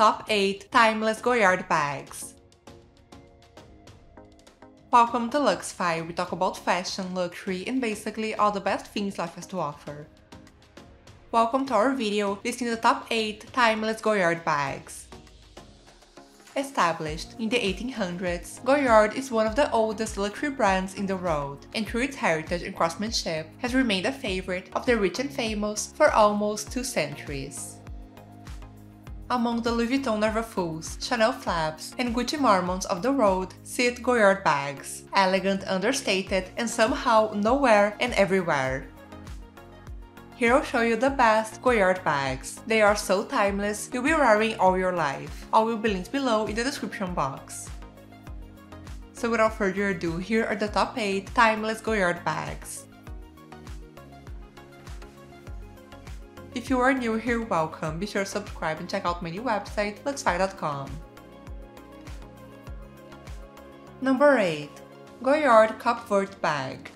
Top 8 Timeless Goyard Bags. Welcome to Luxfy, we talk about fashion, luxury and basically all the best things life has to offer. Welcome to our video listing the top 8 Timeless Goyard Bags. Established in the 1800s, Goyard is one of the oldest luxury brands in the world, and through its heritage and craftsmanship has remained a favorite of the rich and famous for almost 2 centuries. Among the Louis Vuitton Never Fools, Chanel Flaps, and Gucci Marmons of the world sit Goyard bags, elegant, understated, and somehow nowhere and everywhere. Here I'll show you the best Goyard bags. They are so timeless, you'll be wearing all your life. I will be linked below in the description box. So without further ado, here are the top 8 timeless Goyard bags. If you are new here, welcome. Be sure to subscribe and check out my new website, luxfy.com. Number 8. Goyard Cap-Vert Bag.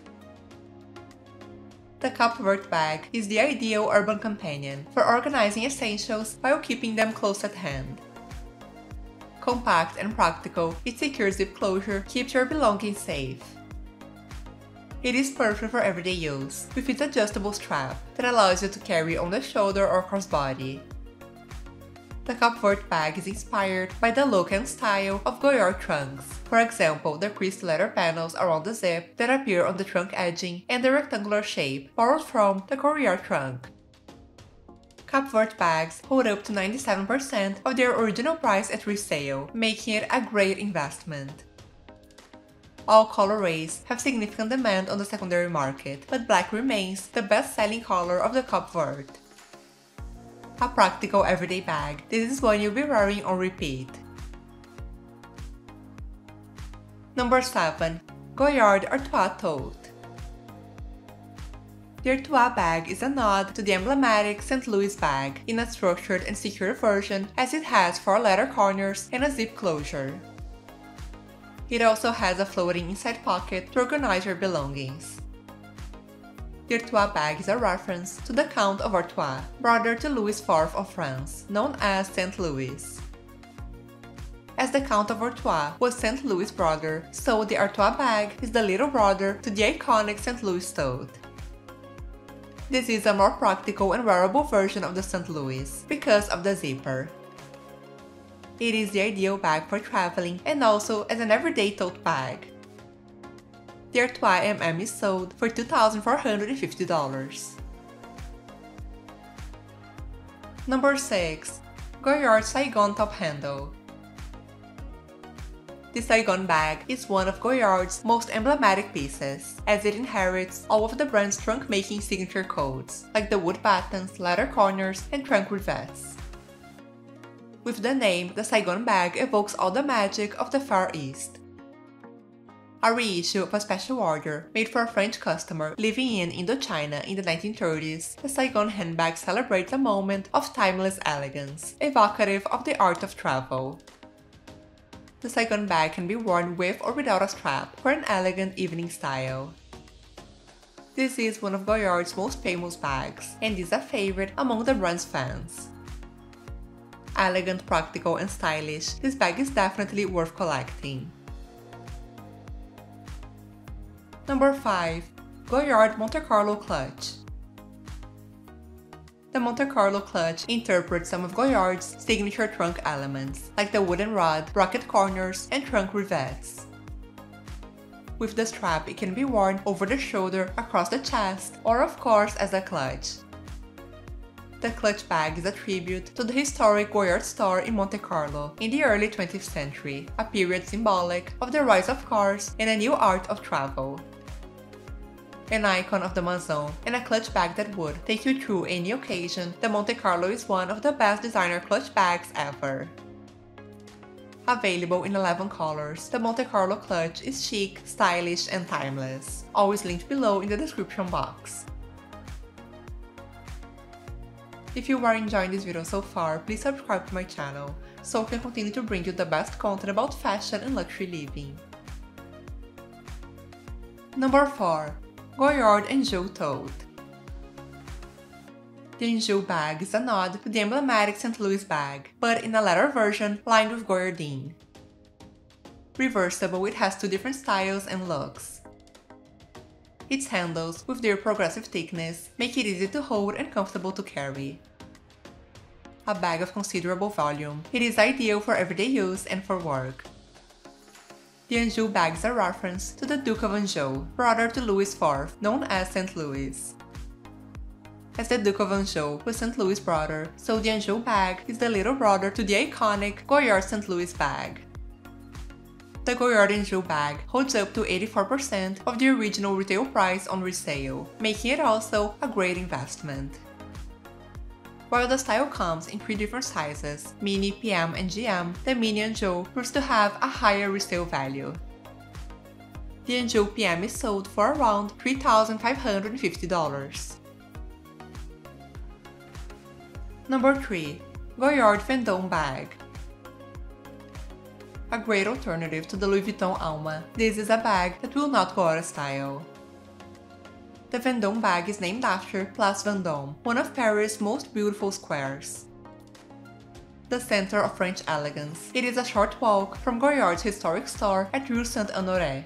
The Cap-Vert bag is the ideal urban companion for organizing essentials while keeping them close at hand. Compact and practical, its secure zip closure keeps your belongings safe. It is perfect for everyday use, with its adjustable strap that allows you to carry on the shoulder or crossbody. The Cap-Vert bag is inspired by the look and style of Goyard trunks, for example, the creased leather panels around the zip that appear on the trunk edging and the rectangular shape borrowed from the Goyard trunk. Cap-Vert bags hold up to 97% of their original price at resale, making it a great investment. All colorways have significant demand on the secondary market, but black remains the best-selling color of the Cap-Vert. A practical everyday bag, this is one you'll be wearing on repeat. Number 7. Goyard Artois Tote. The Artois bag is a nod to the emblematic Saint Louis bag in a structured and secure version, as it has 4 leather corners and a zip closure. It also has a floating inside pocket to organize your belongings. The Artois bag is a reference to the Count of Artois, brother to Louis IV of France, known as Saint Louis. As the Count of Artois was Saint Louis' brother, so the Artois bag is the little brother to the iconic Saint Louis tote. This is a more practical and wearable version of the Saint Louis, because of the zipper. It is the ideal bag for traveling and also as an everyday tote bag. The Artois MM is sold for $2,450. Number 6. Goyard Saïgon Top Handle. The Saïgon bag is one of Goyard's most emblematic pieces, as it inherits all of the brand's trunk-making signature codes, like the wood buttons, leather corners, and trunk rivets. With the name, the Saïgon bag evokes all the magic of the Far East. A reissue of a special order made for a French customer living in Indochina in the 1930s, the Saïgon handbag celebrates a moment of timeless elegance, evocative of the art of travel. The Saïgon bag can be worn with or without a strap for an elegant evening style. This is one of Goyard's most famous bags and is a favorite among the brand's fans. Elegant, practical and stylish, this bag is definitely worth collecting. Number 5. Goyard Monte Carlo Clutch. The Monte Carlo clutch interprets some of Goyard's signature trunk elements, like the wooden rod, rocket corners, and trunk rivets. With the strap, it can be worn over the shoulder, across the chest, or of course as a clutch. The clutch bag is a tribute to the historic Goyard store in Monte Carlo in the early 20th century, a period symbolic of the rise of cars and a new art of travel. An icon of the Maison and a clutch bag that would take you through any occasion, the Monte Carlo is one of the best designer clutch bags ever. Available in 11 colors, the Monte Carlo clutch is chic, stylish and timeless. Always linked below in the description box. If you are enjoying this video so far, please subscribe to my channel, so I can continue to bring you the best content about fashion and luxury living. Number 4. Goyard Anjou Tote. The Anjou bag is a nod to the emblematic Saint Louis bag, but in a leather version lined with Goyardine. Reversible, it has two different styles and looks. Its handles, with their progressive thickness, make it easy to hold and comfortable to carry. A bag of considerable volume, it is ideal for everyday use and for work. The Anjou bag is a reference to the Duke of Anjou, brother to Louis IV, known as Saint Louis. As the Duke of Anjou was Saint Louis' brother, so the Anjou bag is the little brother to the iconic Goyard Saint Louis bag. The Goyard Anjou bag holds up to 84% of the original retail price on resale, making it also a great investment. While the style comes in three different sizes, mini, PM, and GM, the mini Anjou proves to have a higher resale value. The Anjou PM is sold for around $3,550. Number 3. Goyard Vendôme bag. A great alternative to the Louis Vuitton Alma, this is a bag that will not go out of style. The Vendôme bag is named after Place Vendôme, one of Paris' most beautiful squares. The center of French elegance, it is a short walk from Goyard's historic store at Rue Saint-Honoré.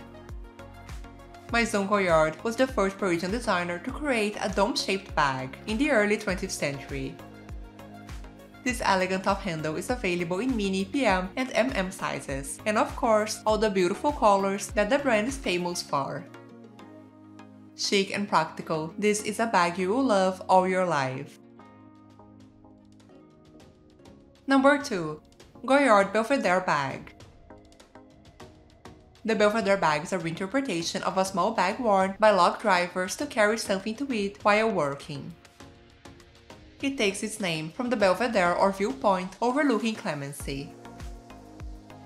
Maison Goyard was the first Parisian designer to create a dome-shaped bag in the early 20th century. This elegant off-handle is available in mini, PM, and MM sizes, and of course, all the beautiful colors that the brand is famous for. Chic and practical, this is a bag you will love all your life. Number 2. Goyard Belvédère bag. The Belvédère bag is a reinterpretation of a small bag worn by log drivers to carry something to eat while working. It takes its name from the Belvedere or viewpoint overlooking Clemency.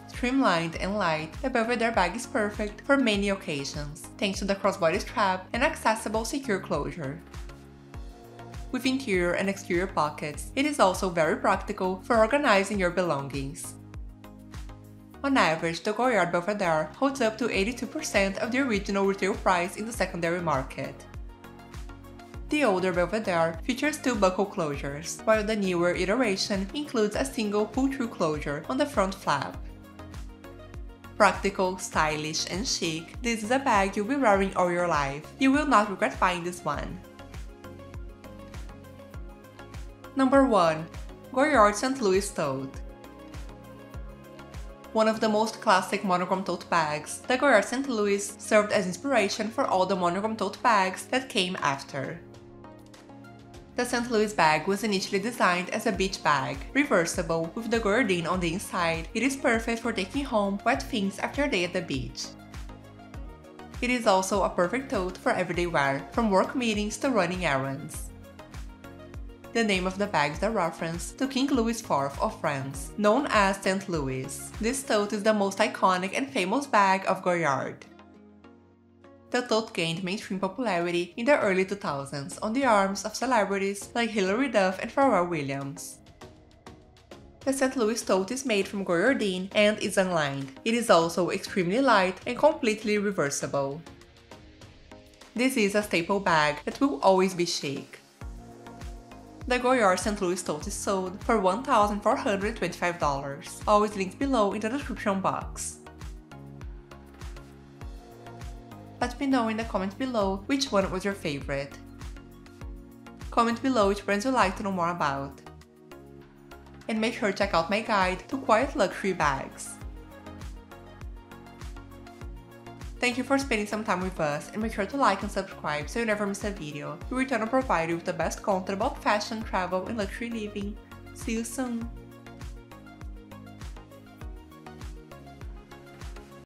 Streamlined and light, the Belvedere bag is perfect for many occasions, thanks to the crossbody strap and accessible secure closure. With interior and exterior pockets, it is also very practical for organizing your belongings. On average, the Goyard Belvedere holds up to 82% of the original retail price in the secondary market. The older Belvédère features two buckle closures, while the newer iteration includes a single pull-through closure on the front flap. Practical, stylish, and chic, this is a bag you'll be wearing all your life. You will not regret buying this one. Number 1. Goyard Saint Louis tote. One of the most classic monochrome tote bags, the Goyard Saint Louis served as inspiration for all the monochrome tote bags that came after. The Saint Louis bag was initially designed as a beach bag, reversible, with the Goyardine on the inside. It is perfect for taking home wet things after a day at the beach. It is also a perfect tote for everyday wear, from work meetings to running errands. The name of the bag is a reference to King Louis IV of France, known as Saint Louis. This tote is the most iconic and famous bag of Goyard. The tote gained mainstream popularity in the early 2000s on the arms of celebrities like Hilary Duff and Pharrell Williams. The Saint Louis tote is made from Goyardine and is unlined. It is also extremely light and completely reversible. This is a staple bag that will always be chic. The Goyard Saint Louis tote is sold for $1,425, always linked below in the description box. Let me know in the comments below which one was your favorite. Comment below which brands you'd like to know more about. And make sure to check out my guide to quiet luxury bags. Thank you for spending some time with us, and make sure to like and subscribe so you never miss a video. We return to provide you with the best content about fashion, travel, and luxury living. See you soon!